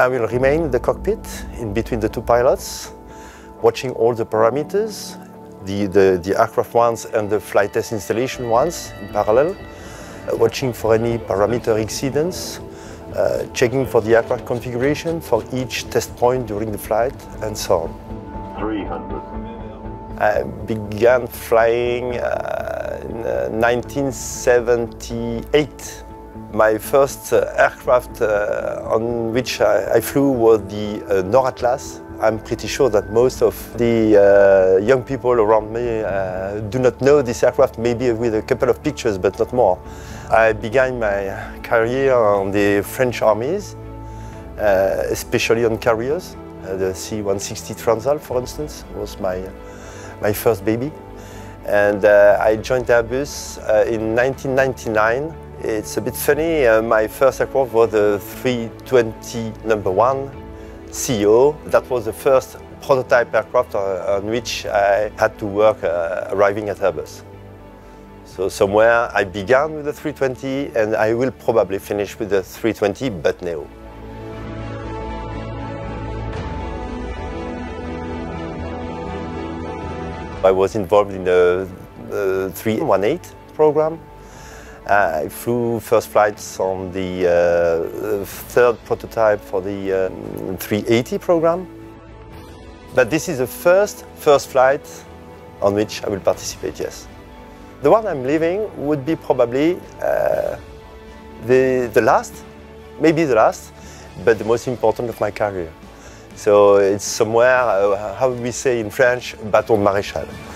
I will remain in the cockpit, in between the two pilots, watching all the parameters, the aircraft ones and the flight test installation ones in parallel, watching for any parameter exceedance, checking for the aircraft configuration for each test point during the flight, and so on. 300. I began flying in 1978. My first aircraft on which I flew was the Noratlas. I'm pretty sure that most of the young people around me do not know this aircraft, maybe with a couple of pictures, but not more. I began my career on the French armies, especially on carriers. The C-160 Transall, for instance, was my first baby. And I joined Airbus in 1999. It's a bit funny, my first aircraft was the 320neo. That was the first prototype aircraft on which I had to work arriving at Airbus. So somewhere I began with the 320 and I will probably finish with the 320, but neo. I was involved in the 318 program. I flew first flights on the third prototype for the 380 program. But this is the first flight on which I will participate, yes. The one I'm leaving would be probably the last, maybe the last, but the most important of my career. So it's somewhere, how we say in French, bâton de maréchal.